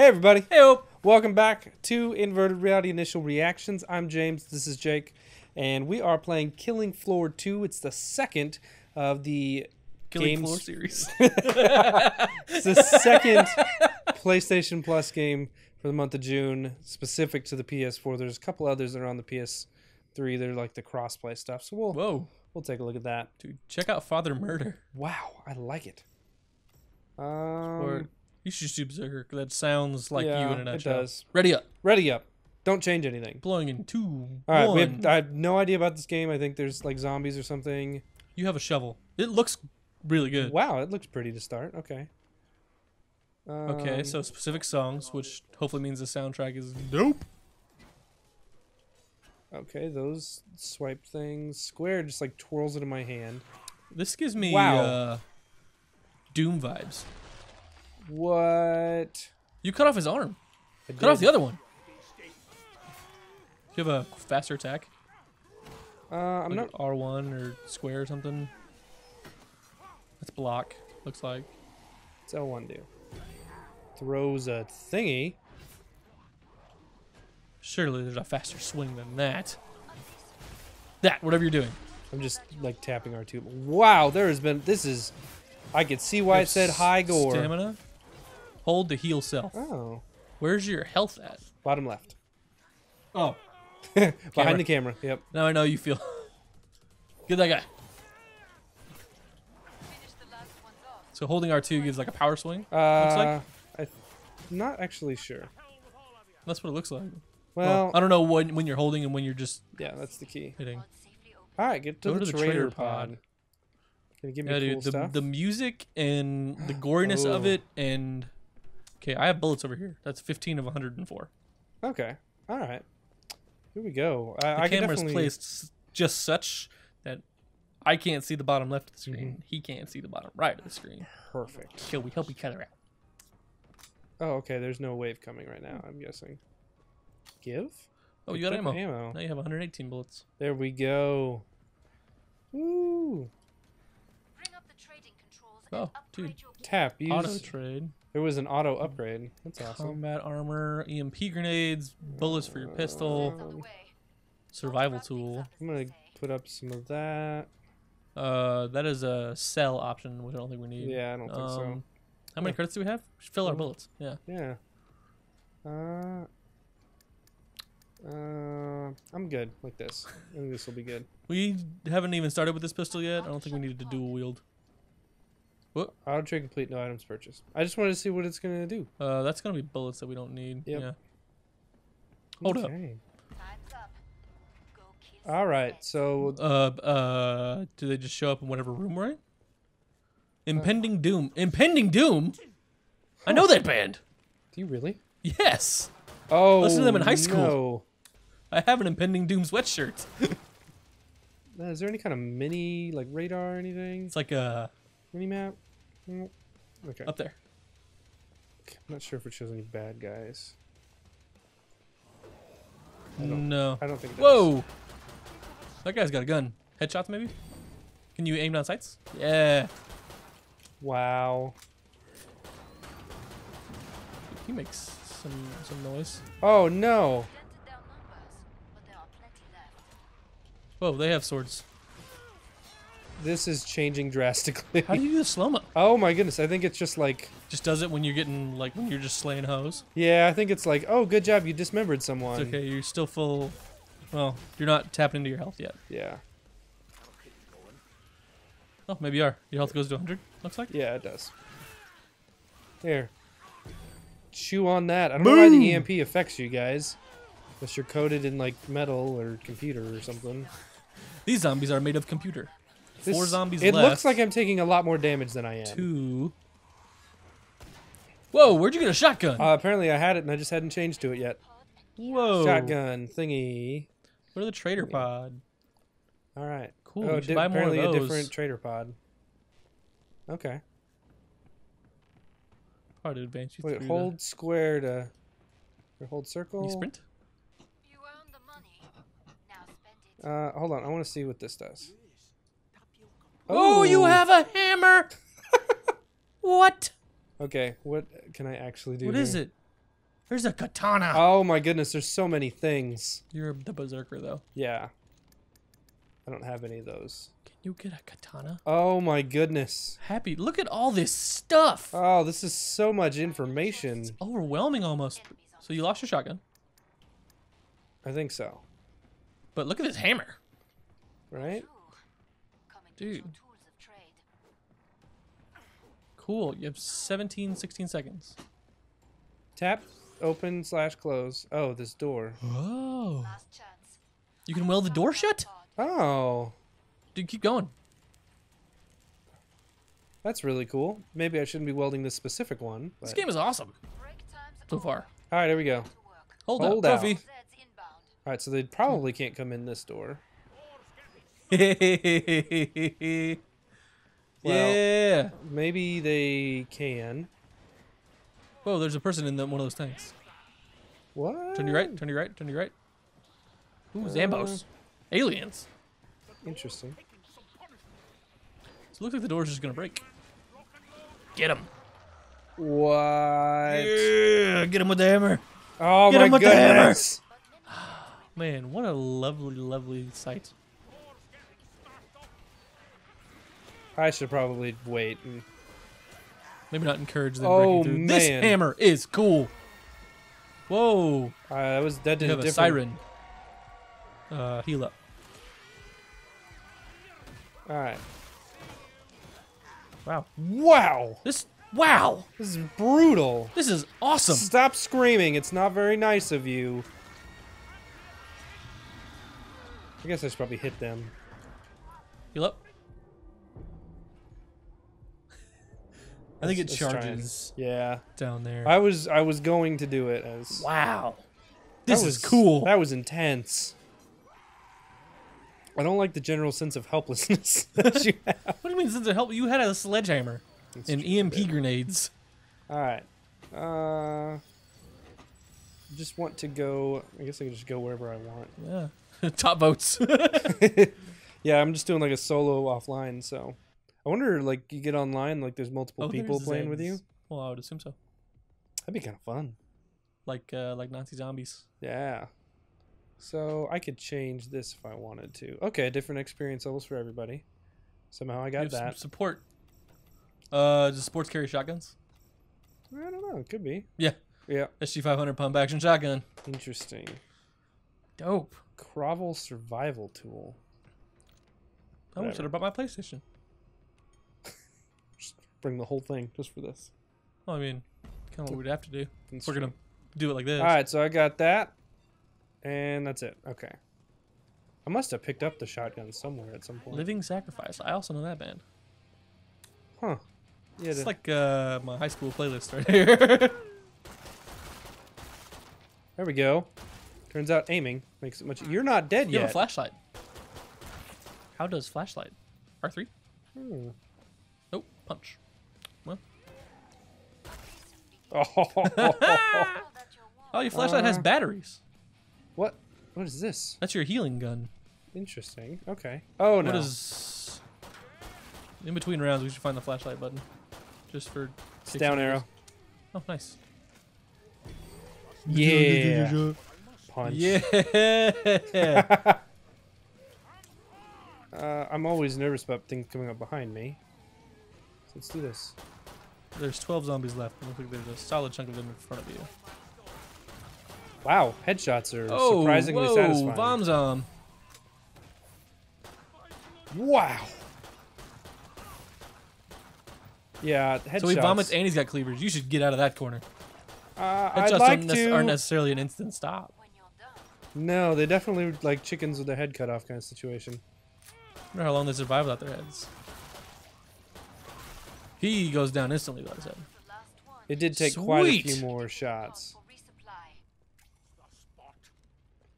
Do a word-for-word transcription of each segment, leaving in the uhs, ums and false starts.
Hey everybody. Hey-o. Welcome back to Inverted Reality Initial Reactions. I'm James, this is Jake, and we are playing Killing Floor two. It's the second of the Killing games. Floor series. It's the second PlayStation Plus game for the month of June, specific to the P S four. There's a couple others that are on the P S three. They're like the crossplay stuff. So we'll Whoa. we'll take a look at that. Dude, check out Father Murder. Wow, I like it. Um, you should just Berserker. That sounds like yeah, you in a nutshell. It does. Ready up. Ready up. Don't change anything. Blowing in two. All right, one. We have, I have no idea about this game. I think there's like zombies or something. You have a shovel. It looks really good. Wow, it looks pretty to start. Okay. Um, okay, so specific songs, which hopefully means the soundtrack is dope. Okay, those swipe things. Square just like twirls it in my hand. This gives me wow. uh, Doom vibes. What? You cut off his arm. I cut did. off the other one. Do you have a faster attack? Uh, I'm like not R one or square or something. That's block. Looks like. What's L one do? Throws a thingy. Surely there's a faster swing than that. That, whatever you're doing. I'm just like tapping R two. Wow, there has been, this is, I could see why there's it said high gore. Stamina. Hold to heal self. Oh. Where's your health at? Bottom left. Oh. Behind the camera, yep. Now I know you feel. Get that guy. So holding R two gives like a power swing, uh, looks like? I'm not actually sure. That's what it looks like. Well, well, I don't know when, when you're holding and when you're just yeah, that's the key. Hitting. All right, get to, the, to the trader, trader pod. pod. Can you give me yeah, cool dude, the, stuff? The music and the goriness oh. of it, and okay, I have bullets over here. That's fifteen of one hundred and four. Okay, all right, here we go. Uh, the I camera's definitely placed just such that I can't see the bottom left of the screen. Mm-hmm. He can't see the bottom right of the screen. Perfect. Can we help each other out? Oh, okay. There's no wave coming right now. I'm guessing. Give? Oh, you got ammo. ammo. Now you have one hundred eighteen bullets. There we go. Woo! Bring up the trading controls oh, and upgrade dude. Your Tap. Use. Auto trade. There was an auto upgrade. That's awesome. Combat armor, E M P grenades, bullets for your pistol, um, survival tool. I'm gonna put up some of that. Uh, that is a sell option. We don't think we need. Yeah, I don't think um, so. How many yeah. credits do we have? We should fill um, our bullets. Yeah. Yeah. Uh. Uh, I'm good like this. I think this will be good. We haven't even started with this pistol yet. I don't think we needed to dual wield. What? Auto trade complete, no items purchased. I just wanted to see what it's gonna do. Uh, that's gonna be bullets that we don't need. Yep. Yeah. Hold okay. up. All right. So. Uh, uh, do they just show up in whatever room we're in? Impending uh, Doom. Impending Doom. I know that band. Do you really? Yes. Oh. Listen to them in high school. No. I have an Impending Doom sweatshirt. Is there any kind of mini, like radar or anything? It's like a mini map. Okay. Up there. I'm not sure if it shows any bad guys. I don't, no. I don't think. It Whoa. Does. That guy's got a gun. Headshots maybe. Can you aim down sights? Yeah. Wow. He makes some some noise. Oh no. Whoa, they have swords. This is changing drastically. How do you do the slow-mo? Oh my goodness, I think it's just like... Just does it when you're getting, like, when you're just slaying hoes? Yeah, I think it's like, oh, good job, you dismembered someone. It's okay, you're still full... Well, you're not tapping into your health yet. Yeah. Oh, maybe you are. Your health goes to one hundred, looks like? Yeah, it does. Here. Chew on that. I don't Boom! know why the E M P affects you guys. Unless you're coated in, like, metal or computer or something. These zombies are made of computer. This, Four zombies it left. It looks like I'm taking a lot more damage than I am. Two. Whoa, where'd you get a shotgun? Uh, apparently I had it and I just hadn't changed to it yet. Whoa. Shotgun thingy. What are the trader yeah. pod? All right. Cool. Oh, buy more of those. Apparently a different trader pod. Okay. Hard to advance you. Wait, hold the... square to... Or hold circle. You sprint? You earn the money. Now spend it. Uh, hold on. I want to see what this does. Oh, oh, you have a hammer! What? Okay, what can I actually do? What here? Is it? There's a katana. Oh my goodness, there's so many things. You're the berserker though. Yeah. I don't have any of those. Can you get a katana? Oh my goodness. Happy, look at all this stuff. Oh, this is so much information. It's overwhelming almost. So you lost your shotgun. I think so. But look at this hammer. Right? Dude. Cool, you have seventeen, sixteen seconds. Tap, open, slash, close. Oh, this door. Oh. You can weld the door shut? Oh. Dude, keep going. That's really cool. Maybe I shouldn't be welding this specific one. But... this game is awesome. So far. Alright, there we go. Hold, Hold up, trophy. Alright, so they probably can't come in this door. Well, yeah. Maybe they can. Whoa, there's a person in the, one of those tanks. What? Turn your right, turn your right, turn your right. Ooh, Zambos. Uh, Aliens. Interesting. So it looks like the door's just gonna break. Get him. What? Yeah, get him with the hammer. Oh, get my goodness. Man, what a lovely, lovely sight. I should probably wait and maybe not encourage them. Oh man, this hammer is cool. Whoa! Uh, that was that did you have a, a siren. Uh, heal up. All right. Wow! Wow! This wow! This is brutal. This is awesome. Stop screaming! It's not very nice of you. I guess I should probably hit them. Heal up. I think it charges. Yeah, down there. I was I was going to do it as. Wow, this is cool. That was intense. I don't like the general sense of helplessness that you have. What do you mean sense of help? You had a sledgehammer and E M P grenades. All right. Uh, just want to go. I guess I can just go wherever I want. Yeah. Top votes. Yeah, I'm just doing like a solo offline, so. I wonder, like, you get online, like, there's multiple oh, people there's playing with you? Well, I would assume so. That'd be kind of fun. Like, uh, like Nazi zombies. Yeah. So, I could change this if I wanted to. Okay, different experience levels for everybody. Somehow I got you have that. Some support. Uh, does sports carry shotguns? I don't know. It could be. Yeah. Yeah. S G five hundred pump action shotgun. Interesting. Dope. Kravel survival tool. I wish I'd have bought my PlayStation. Bring the whole thing just for this. Well, I mean, kind of what we'd have to do. That's We're true. Gonna do it like this. All right, so I got that, and that's it. Okay. I must have picked up the shotgun somewhere at some point. Living Sacrifice. I also know that band. Huh. Yeah. It's like uh, my high school playlist right here. There we go. Turns out aiming makes it much. You're not dead you yet. You have a flashlight. How does flashlight? R three. Hmm. Nope. Punch. Oh, your flashlight uh, has batteries. What? What is this? That's your healing gun. Interesting. Okay. Oh what no. What is? In between rounds, we should find the flashlight button, just for. It's down arrow. Oh, nice. Yeah. Punch. Yeah. uh, I'm always nervous about things coming up behind me. So let's do this. There's twelve zombies left. Looks like there's a solid chunk of them in front of you. Wow, headshots are oh, surprisingly whoa, satisfying. Bomb zom. Wow. Yeah, headshots. So he vomits and he's got cleavers. You should get out of that corner. Uh, headshots I'd like to... aren't necessarily an instant stop. No, they definitely like chickens with their head cut off kind of situation. I wonder how long they survive without their heads. He goes down instantly by his head. It did take Sweet. quite a few more shots.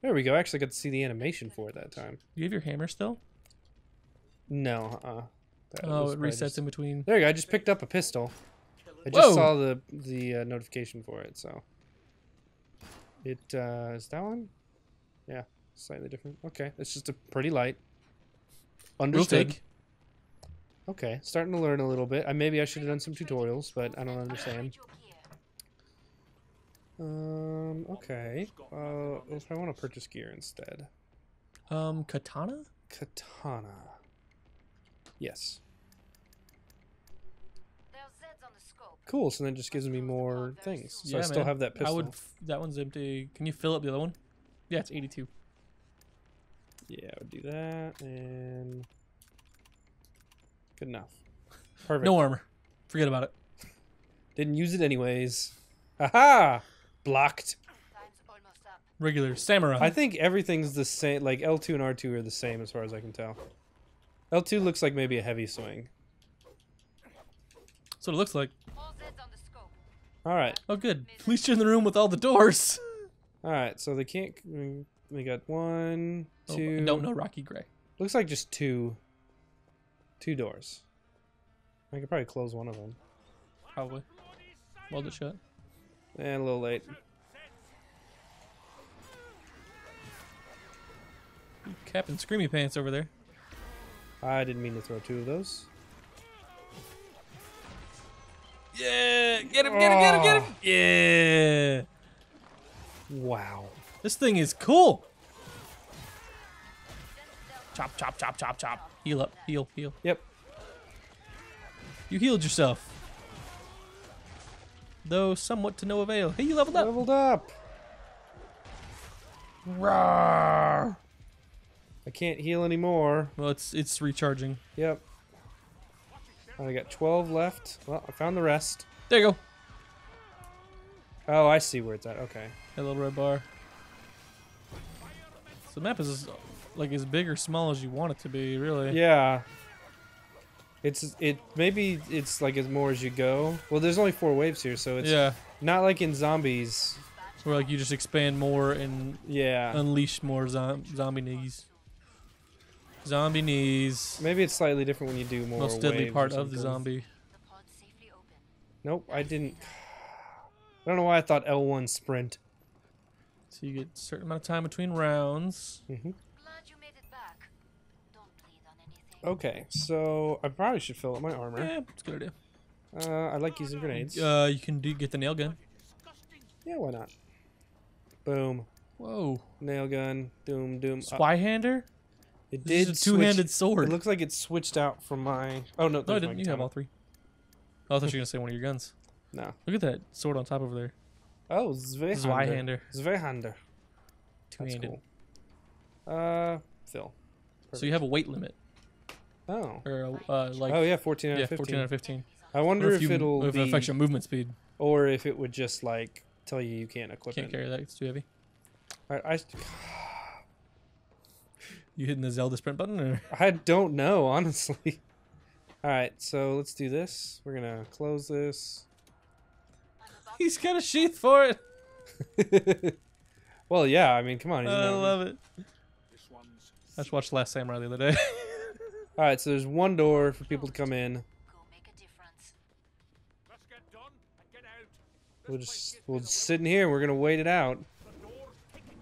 There we go. I actually got to see the animation for it that time. You have your hammer still? No. Uh-uh. Oh, it resets just... in between. There you go. I just picked up a pistol. I just Whoa. saw the the uh, notification for it. So it uh, is that one? Yeah, slightly different. Okay, it's just a pretty light. Understood. We'll Okay, starting to learn a little bit. I, maybe I should have done some tutorials, but I don't understand. Um, okay. Uh, if I want to purchase gear instead. Um, katana? Katana. Yes. Cool, so then it just gives me more things. So yeah, I still man. have that pistol. I would f that one's empty. Can you fill up the other one? Yeah, it's eighty-two. Yeah, I would do that, and... Good enough. Perfect. No armor. Forget about it. Didn't use it anyways. Aha! Blocked. Regular samurai. I think everything's the same. Like, L two and R two are the same as far as I can tell. L two looks like maybe a heavy swing. That's what it looks like. Alright. Oh, good. Police are in the room with all the doors. Alright, so they can't... We got one, two... Oh, no, no, Rocky Gray. Looks like just two... Two doors. I could probably close one of them. Probably. Weld it shut. And a little late. Captain Screamy Pants over there. I didn't mean to throw two of those. Yeah! Get him, get him, get him, get him! Yeah! Wow. This thing is cool! Chop, chop, chop, chop, chop. Heal up, heal, heal. Yep. You healed yourself. Though somewhat to no avail. Hey, you leveled up! Leveled up! Rawr! I can't heal anymore. Well, it's it's recharging. Yep. I got twelve left. Well, I found the rest. There you go. Oh, I see where it's at. Okay. That little red bar. So the map is like as big or small as you want it to be, really. Yeah. It's it maybe it's like as more as you go. Well, there's only four waves here, so it's yeah. not like in zombies, where like you just expand more and yeah, unleash more zom zombie niggies. Zombie knees. Maybe it's slightly different when you do more. Most deadly part of the zombie. Nope, I didn't. I don't know why I thought L one sprint. So you get a certain amount of time between rounds. Mm-hmm. Glad you made it back. Don't bleed on anything. Okay, so I probably should fill up my armor. Yeah, it's a good idea. Uh, I like using grenades. Uh, you can do get the nail gun. Yeah, why not? Boom. Whoa. Nail gun. Doom. Doom. Zweihander. Uh, It this did is a two-handed sword. It looks like it switched out from my... Oh, no. No, I didn't. You have all three. Oh, I thought you were going to say one of your guns. No. Look at that sword on top over there. Oh, Zweihander. Zweihander. Two-handed. Cool. Uh, Phil. Perfect. So you have a weight limit. Oh. Or, uh, like, oh, yeah, fourteen out of fifteen. Yeah, fourteen out of fifteen. I wonder if, if you, it'll if it affects your movement speed. Or if it would just, like, tell you you can't equip it. Can't carry that. It's too heavy. All right, I... You hitting the Zelda sprint button, or? I don't know, honestly. All right, so let's do this. We're gonna close this. He's got a sheath for it. Well, yeah. I mean, come on. I love it. I just watched Last Samurai the other day. All right, so there's one door for people to come in. We'll just we'll just sit in here. We're gonna wait it out.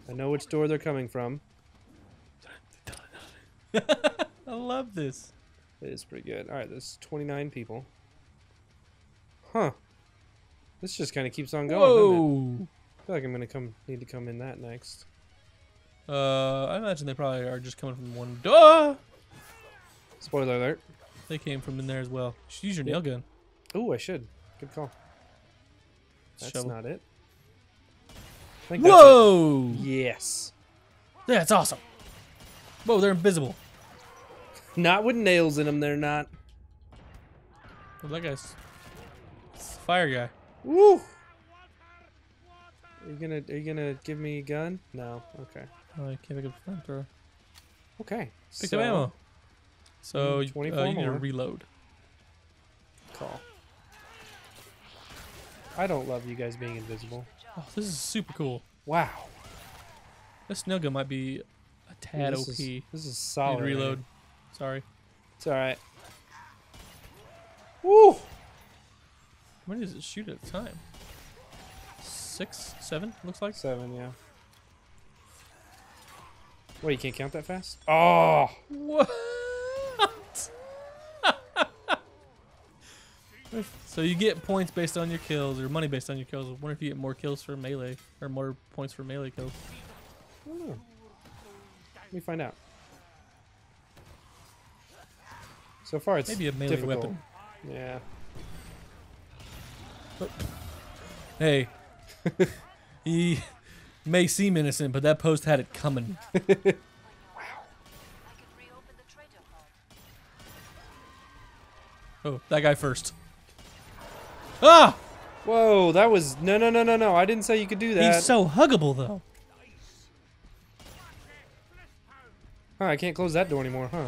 I know which door they're coming from. I love this. It is pretty good. All right, there's twenty-nine people. Huh. This just kind of keeps on going. Whoa. Doesn't it? I feel like I'm gonna come need to come in that next. Uh, I imagine they probably are just coming from one door. Spoiler alert. They came from in there as well. You should use your nail gun. Ooh, I should. Good call. That's Shovel. not it. I think Whoa. That's it. Yes. That's awesome. Whoa, they're invisible. Not with nails in them, they're not. Well, that guy's... It's the fire guy. Woo! Are you gonna, are you gonna give me a gun? No, okay. Oh, you can't pick up a flamethrower. Okay. Pick so, up ammo. So, you, uh, you need to reload. Call. I don't love you guys being invisible. Oh, this is super cool. Wow. This nail gun might be... A tad Ooh, this O P. Is, this is solid. Reload. Man. Sorry. It's alright. Woo! How many does it shoot at a time? Six? Seven? Looks like? Seven, yeah. Wait, you can't count that fast? Oh! What? So you get points based on your kills, or money based on your kills. I wonder if you get more kills for melee, or more points for melee kills. I don't know. Let me find out. So far it's maybe a melee difficult. Weapon. Yeah. But, hey. He may seem innocent, but that post had it coming. Oh, that guy first. Ah! Whoa, that was... No, no, no, no, no. I didn't say you could do that. He's so huggable, though. Huh, I can't close that door anymore, huh?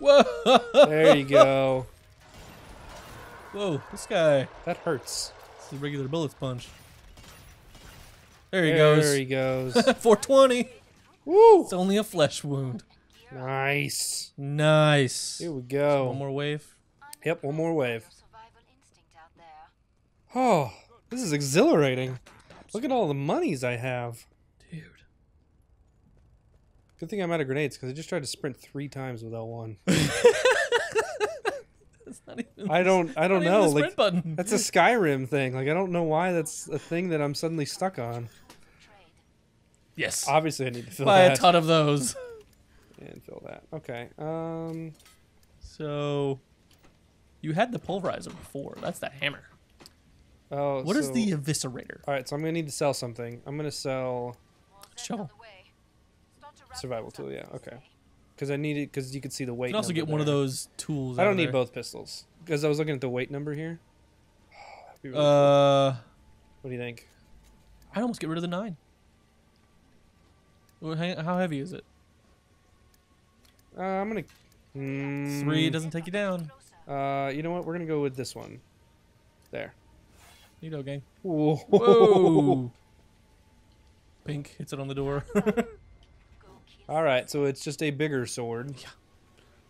Whoa! There you go. Whoa, this guy. That hurts. It's a regular bullet sponge. There he there goes. There he goes. four twenty. Woo! It's only a flesh wound. Nice. Nice. Here we go. So one more wave. Yep, one more wave. Oh, this is exhilarating. Look at all the monies I have. Dude. Good thing I'm out of grenades, because I just tried to sprint three times with L one. That's not even, I don't, I don't know. Like, that's a Skyrim thing. Like, I don't know why that's a thing that I'm suddenly stuck on. Yes. Obviously, I need to fill Buy that. Buy a ton of those. And fill that. Okay. Um. So... You had the pulverizer before. That's the hammer. Oh, what so, is the eviscerator? All right, so I'm gonna need to sell something. I'm gonna sell shovel, survival tool. Yeah, okay. Because I need it. Because you can see the weight. You can also get there. One of those tools. I don't need there. Both pistols because I was looking at the weight number here. Oh, that'd be really uh, cool. What do you think? I'd almost get rid of the nine. How heavy is it? Uh, I'm gonna mm, three doesn't take you down. Uh, you know what? We're gonna go with this one. There. Neato, gang. Whoa. Whoa. Pink hits it on the door. All right, so it's just a bigger sword. Yeah.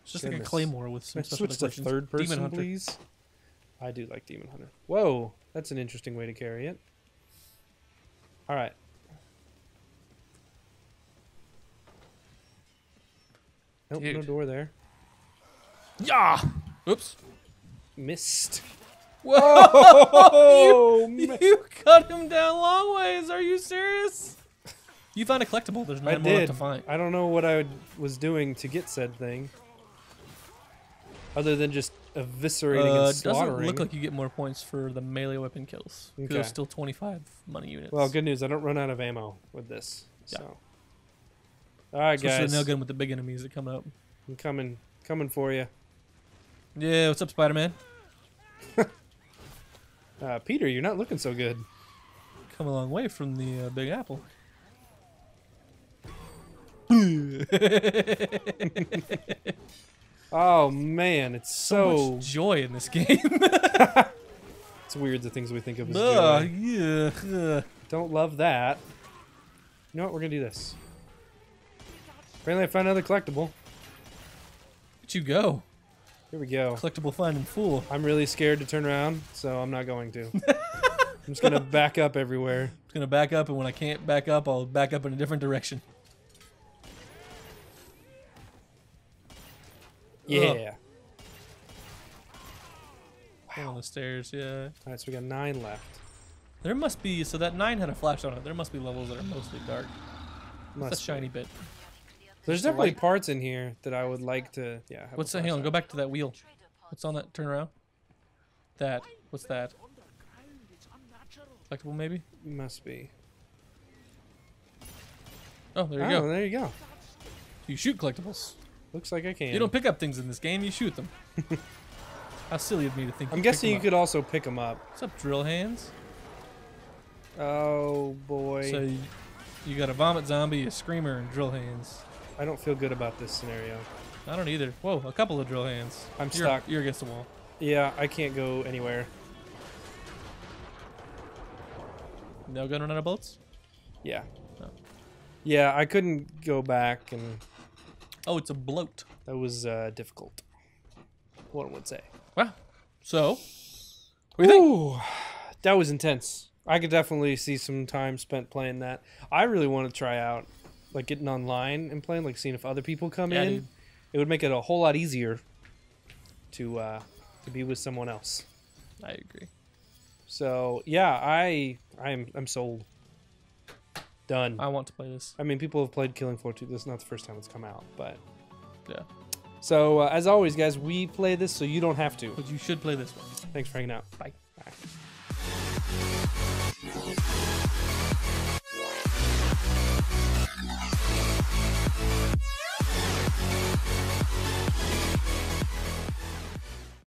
It's just Goodness. Like a claymore with some stuff. Switch to third person, Demon Hunter. Please. I do like Demon Hunter. Whoa, that's an interesting way to carry it. All right. Nope, Dude. No door there. Yeah. Oops. Missed. Whoa! you, you cut him down long ways. Are you serious? You found a collectible. There's nine I more did. Left to find. I don't know what I was doing to get said thing. Other than just eviscerating uh, and slaughtering. It doesn't look like you get more points for the melee weapon kills. Okay. There's still twenty-five money units. Well, good news. I don't run out of ammo with this. Yeah. So. All right, so guys. Especially the nail gun with the big enemies that come up. I'm coming. Coming for you. Yeah, what's up, Spider-Man? uh, Peter, you're not looking so good. Come a long way from the uh, Big Apple. Oh, man, it's so... so much joy in this game. It's weird the things we think of as uh, joy. Yeah, uh. Don't love that. You know what? We're going to do this. Apparently I found another collectible. Where'd you go? Here we go. Collectible find and fool. I'm really scared to turn around, so I'm not going to. I'm just going to back up everywhere. I'm just going to back up, and when I can't back up, I'll back up in a different direction. Yeah. Wow. On the stairs, yeah. All right, so we got nine left. There must be, so that nine had a flash on it. There must be levels that are mostly dark. Must That's a shiny bit. There's definitely parts in here that I would like to. Yeah. What's that? Hang on. Go back to that wheel. What's on that? Turn around. That. What's that? Collectible, maybe. Must be. Oh, there you oh, go. There you go. You shoot collectibles. Looks like I can. You don't pick up things in this game. You shoot them. How silly of me to think. I'm guessing you could also pick them up. What's up, drill hands? Oh boy. So you, you got a vomit zombie, a screamer, and drill hands. I don't feel good about this scenario. I don't either. Whoa, a couple of drill hands. I'm you're, stuck. You're against the wall. Yeah, I can't go anywhere. No gun run out of bullets? Yeah. No. Yeah, I couldn't go back and... Oh, it's a bloat. That was uh, difficult. One would say. Well, so... What do you Ooh, think? That was intense. I could definitely see some time spent playing that. I really want to try out... Like getting online and playing, like seeing if other people come yeah, in, dude. It would make it a whole lot easier to uh, to be with someone else. I agree. So yeah, I I'm I'm sold. Done. I want to play this. I mean, people have played Killing Floor two. This is not the first time it's come out, but yeah. So uh, as always, guys, we play this so you don't have to. But you should play this one. Thanks for hanging out. Bye. Bye.